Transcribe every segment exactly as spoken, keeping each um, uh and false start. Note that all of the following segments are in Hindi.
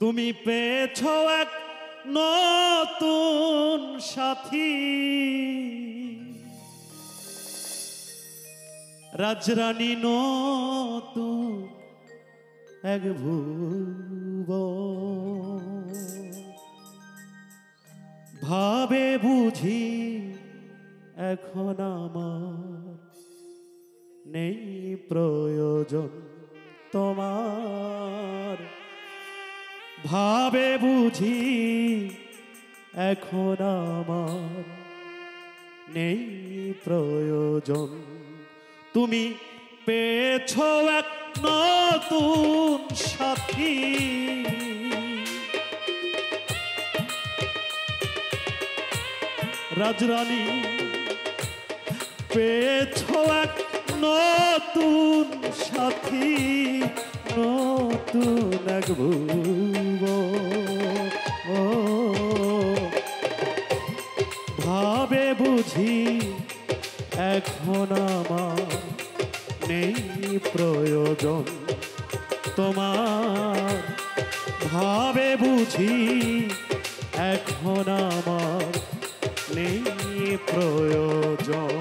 তুমি পেয়েছো এক নতুন সাথী রাজরানী নতুন এক ভুবন ভাবে বুঝি এখন আমার নেই প্রয়োজন তোমার भावे बुझी एखोन आमार नेई प्रयोजन तुमी पेछो एक नतून साथी राजरानी पेछो एक नतून साथी नतून एक भुवन भावे बुझी एखोन आमार नेई प्रयोजन तोमार भावे बुझी एखोन आमार नेई प्रयोजन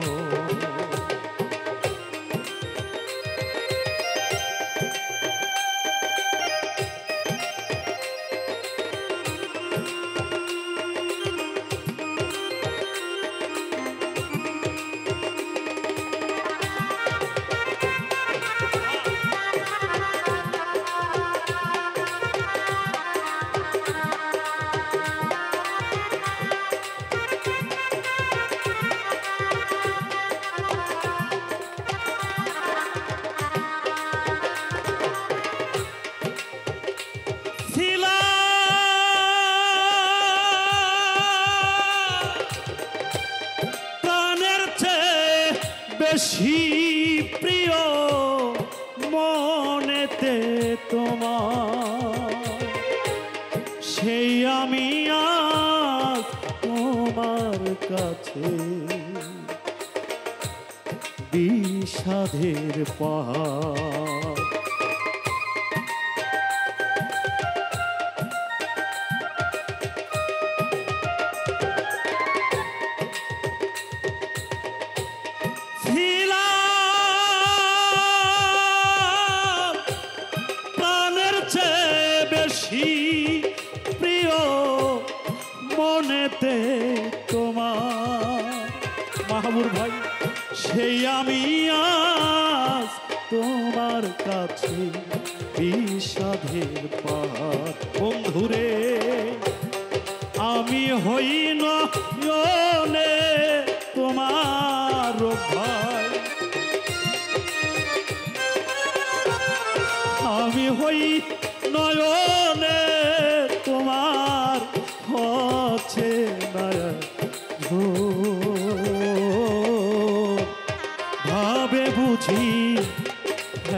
प्रिय मनेते तोमार सेई आमी आज तोमार काछे बिषादेर पाहाड़ महबूब भाई से तोमार काछे विषादेर पाहाड़ बंधुरे आमी हई नयने तोमार भाई आमी हई नयने तोमार होछे ना भावे बुझी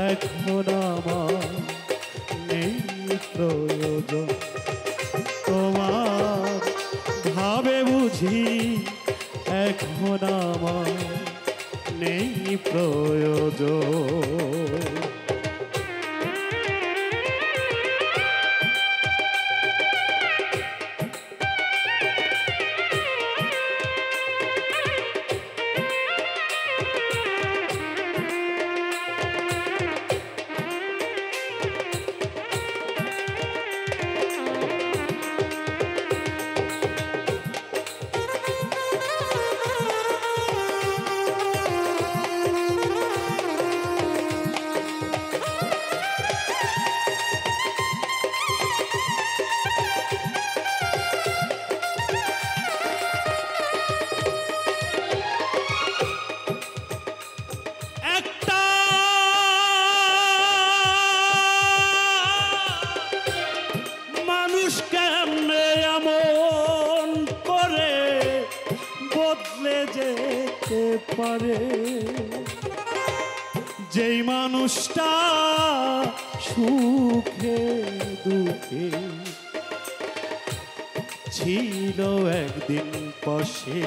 एखोन आमार नेई प्रयोजन तोमार भावे बुझी एखोन आमार नेई प्रयोजन যেই মানুষটা সুখে দুঃখে ছিল একদিন পাশে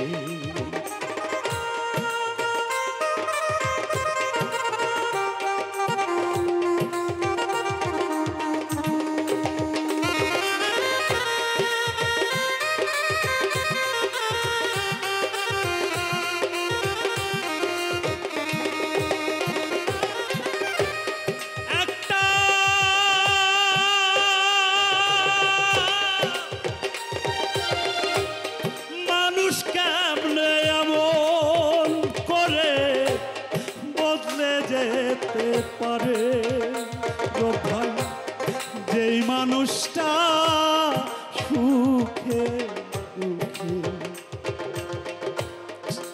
मानुष्टा सुखे दुखे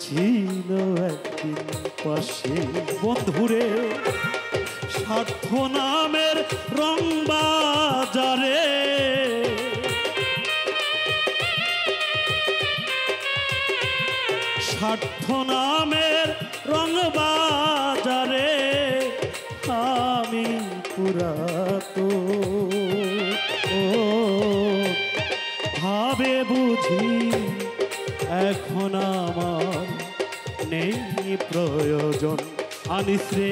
छिलो एकदिन पाशे बंधुरे स्वार्थ नामेर रंग बाजारे स्वार्थ नामेर रंग बाजारे आमी पुरातो भावे बुझी एखोन आमार नेई प्रयोजन आनिसरे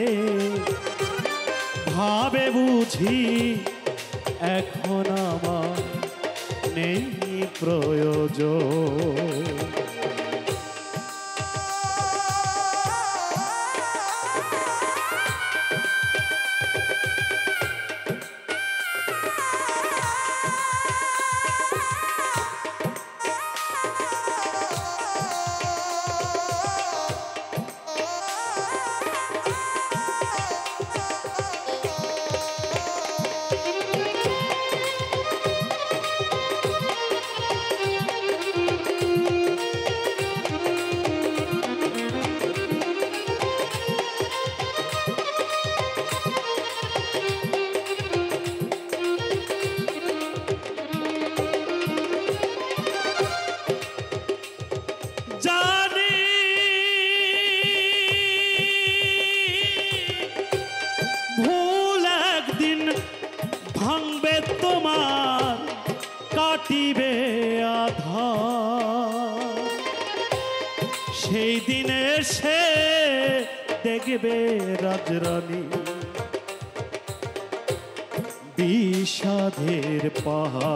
भावे बुझी एखोन आमार नेई प्रयोजन विषाधेर पहाड़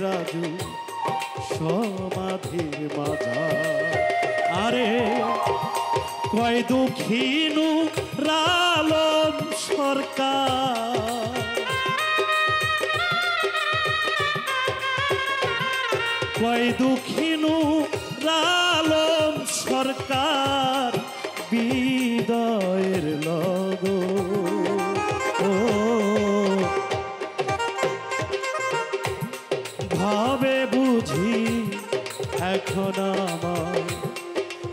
राजू समाधिर माझा आरे कय दुखीनु रालम सरकार कय दुखीनु रालम सरकार बिदायेर लगो भावे बुझी एखोन आमार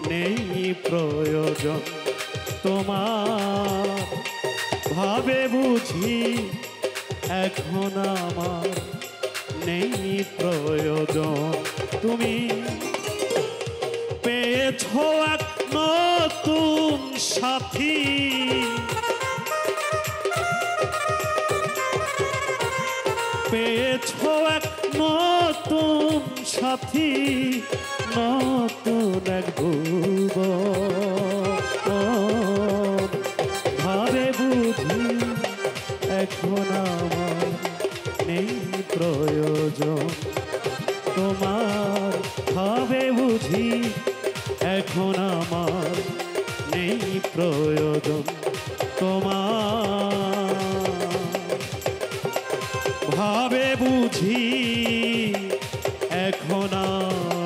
नेई प्रयोजन तोमार भावे बुझी एखोन आमार नेई प्रयोजन तुमी पेयेछो एक नतुन साथी पेयेछो एक नतुन साथी नतुन एक भुवन भावे बुझी एखोन आमार नेई प्रयोजन तोमार भावे बुझी एखोन आमार नेई प्रयोजन तोमार भावे बुझी एखोन